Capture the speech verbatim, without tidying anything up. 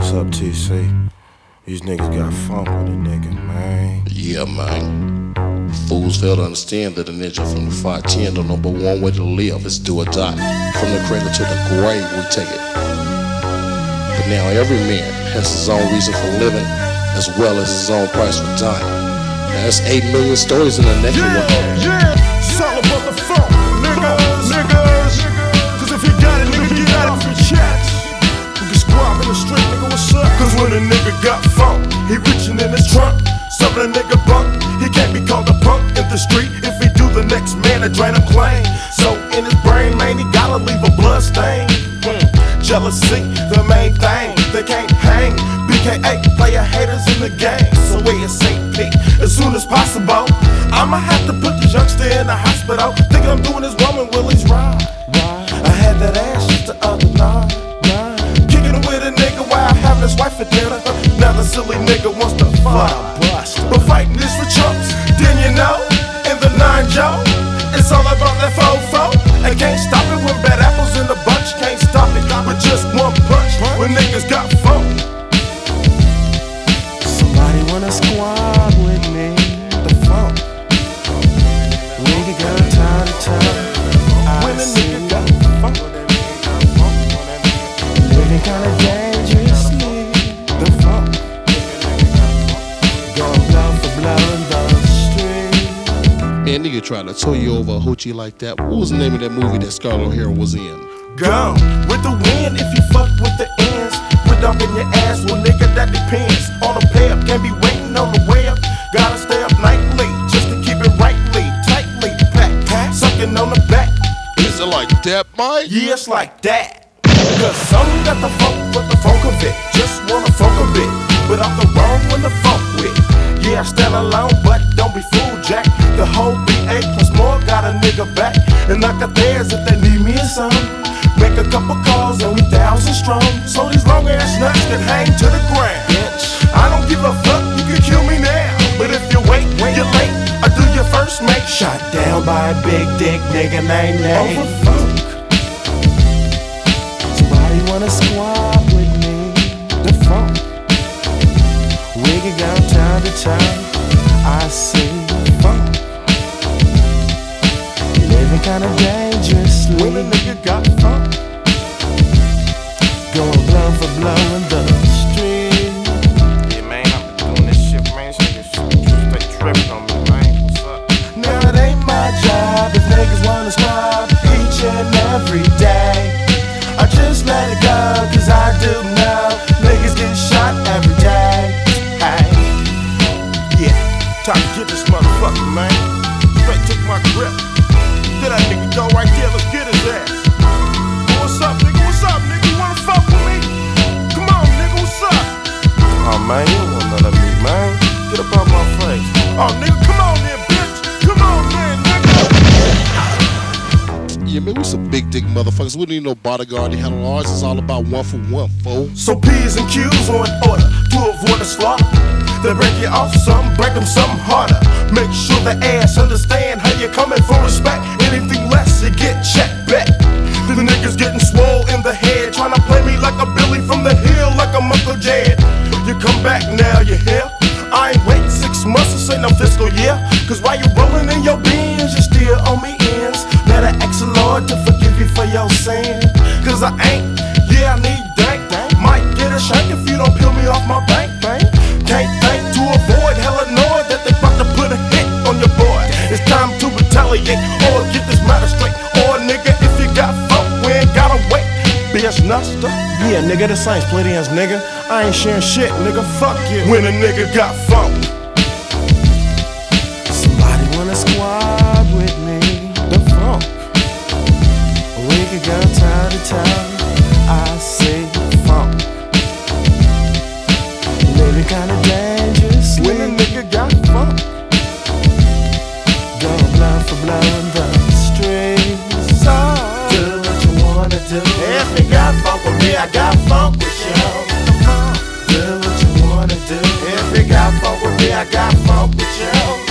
What's up, T C? These niggas got funk with a nigga, man. Yeah, man. Fools fail to understand that a ninja from the five ten don't know but one way to live is do or die. From the cradle to the grave, we take it. But now every man has his own reason for living as well as his own price for dying. Now, that's eight million stories in the next yeah, one. Yeah, yeah. About the funk, nigga, niggas. Cause if you got it, nigga, get out of your chest. Street, nigga, what's up? Cause when a nigga got funk, he reaching in his trunk, something a nigga bunk. He can't be called a punk in the street. If he do, the next man will drain him clean. So in his brain, man, he gotta leave a blood stain. Mm. Jealousy, the main thing. They can't hang. B K A, player haters in the game. So we at Saint Pete as soon as possible. I'ma have to put this youngster in the hospital. Thinking I'm doing this woman Willie's ride. I had that ass just the other night. His wife for dinner. Now the silly nigga wants to fuck. But fighting is for chumps. Then you know, in the nine Joe, it's all about that fofo. And can't stop it when bad apples in the bunch. Can't stop it with just one punch. When niggas got funk. Somebody wanna squad with me? The funk. Nigga got time to time. When a nigga got funk. Living kinda dangerous. Man, nigga trying to tow you over a hoochie like that. What was the name of that movie that Scarlett O'Hara was in? Gone with the wind if you fuck with the ends. Put up in your ass, well nigga that depends. On a pay up, can't be waiting on the web. Gotta stay up nightly, just to keep it rightly, tightly packed, sucking on the back. Is it like that, Mike? Yeah, it's like that. Cause some got the funk with the funk of it. Just wanna funk a bit, but I'm the wrong one to funk with. Yeah, I stand alone, but don't be fooled, Jack. The whole B A plus more got a nigga back. And knock at theirs if they need me and some. Make a couple calls and we thousand strong. So these long ass nuts can hang to the ground. I don't give a fuck, you can kill me now. But if you wait, when you're late, I do your first mate. Shot down by a big dick nigga named Nate. Over funk. Somebody wanna squab with me? The funk. Wiggy got time to time. I see funk. Living kinda dangerously. When a nigga got funk. Going blow for blow in the street. Yeah, man, I've been doing this shit, man. This niggas stay tripping on me, man. What's up? Now it ain't my job if niggas wanna squab each and every day. I just let it go, cause I do know niggas get shot every day. Hey. Time to get this motherfucker, man. Straight took my grip. Did that nigga go right there? Let's get his ass. What's up, nigga? What's up, nigga? You wanna fuck with me? Come on, nigga, what's up? Oh, man, you don't want none of me, man. Get up out my face. Oh, nigga, come on there, bitch. Come on there, nigga. Yeah, man, we some big dick motherfuckers. We don't need no bodyguard. They had ours. It's all about one for one, fool. So P's and Q's are in order to avoid a slaughter. They break you off something, break them something harder. Make sure the ass understand how you're coming for respect. Anything less, you get checked back. The niggas getting swole in the head, trying to play me like a Billy from the hill, like a Uncle Jed. You come back now, you hear? I ain't waiting six months, this ain't no fiscal year. Cause while you're rolling in your bins, you still owe me ends. Better ask the Lord to forgive you for your sin. Cause I ain't, yeah, I need dank, dank. Might get a shank if you don't peel me off my bank, bank. Can't think to avoid hella annoyed that they about to put a hit on your boy. It's time to retaliate or get this matter straight. Or nigga, if you got fuck, we ain't gotta wait. B S Nuster. Yeah, nigga, this ain't split ends, nigga. I ain't sharing shit, nigga, fuck you. When a nigga got funk. Somebody wanna squad with me? The funk. We could go time to time. I say funk. Living kinda dangerous. When a nigga got funk. Going blow for blow in the streets. So do what you wanna do. If you got funk with me, I got funk with you. Do what you wanna do. If you got funk with me, I got funk with you.